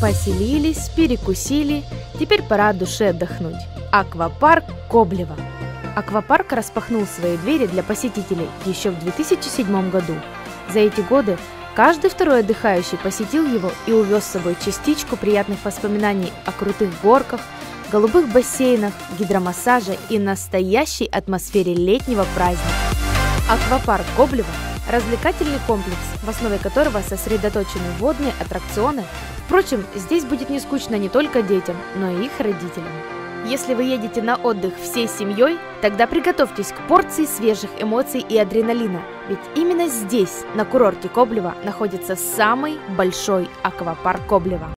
Поселились, перекусили, теперь пора душе отдохнуть. Аквапарк Коблево. Аквапарк распахнул свои двери для посетителей еще в 2007 году. За эти годы каждый второй отдыхающий посетил его и увез с собой частичку приятных воспоминаний о крутых горках, голубых бассейнах, гидромассаже и настоящей атмосфере летнего праздника. Аквапарк Коблево – развлекательный комплекс, в основе которого сосредоточены водные аттракционы. Впрочем, здесь будет не скучно не только детям, но и их родителям. Если вы едете на отдых всей семьей, тогда приготовьтесь к порции свежих эмоций и адреналина, ведь именно здесь, на курорте Коблево, находится самый большой аквапарк Коблево.